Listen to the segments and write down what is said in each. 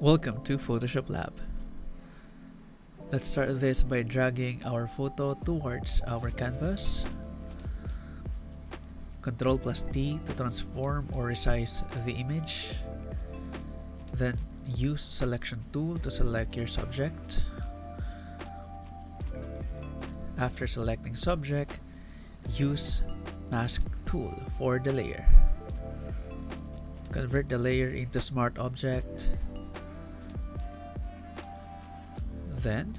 Welcome to Photoshop Lab. Let's start this by dragging our photo towards our canvas. Control plus T to transform or resize the image. Then use selection tool to select your subject. After selecting subject, use mask tool for the layer. Convert the layer into smart object. Then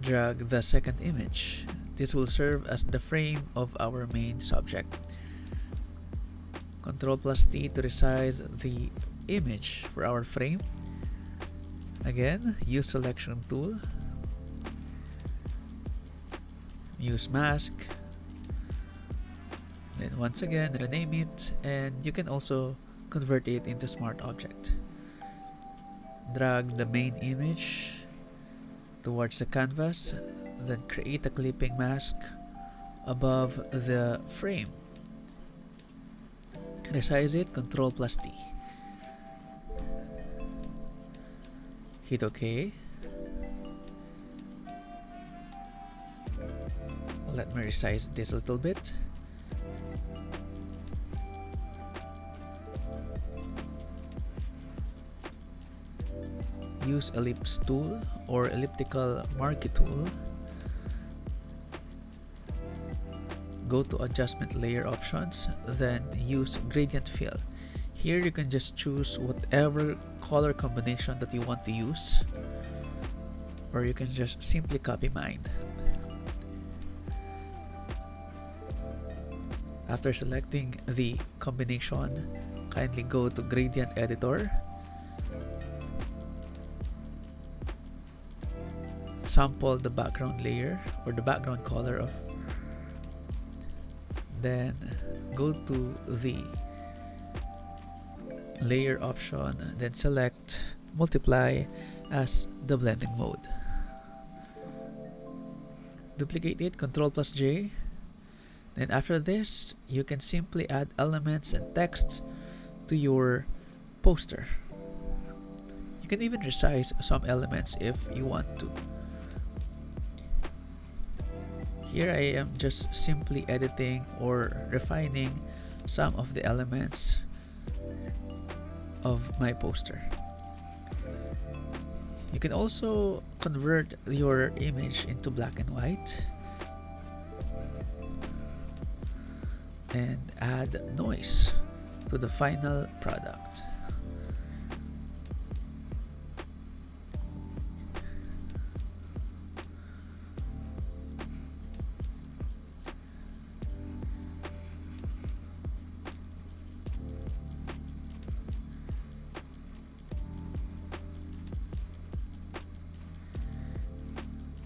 drag the second image. This will serve as the frame of our main subject. Control plus T to resize the image for our frame. Again, use selection tool. Use mask. Then once again, rename it, and you can also convert it into smart object. Drag the main image towards the canvas, then create a clipping mask above the frame. Resize it, Control plus T. Hit OK. Let me resize this a little bit. Use ellipse tool or elliptical marquee tool. Go to adjustment layer options, then use gradient fill. Here you can just choose whatever color combination that you want to use, or you can just simply copy mine. After selecting the combination, kindly go to gradient editor, sample the background layer or the background color of, then go to the layer option, then select multiply as the blending mode. Duplicate it, Control plus J. Then after this, you can simply add elements and text to your poster. You can even resize some elements if you want to. Here I am just simply editing or refining some of the elements of my poster. You can also convert your image into black and white and add noise to the final product.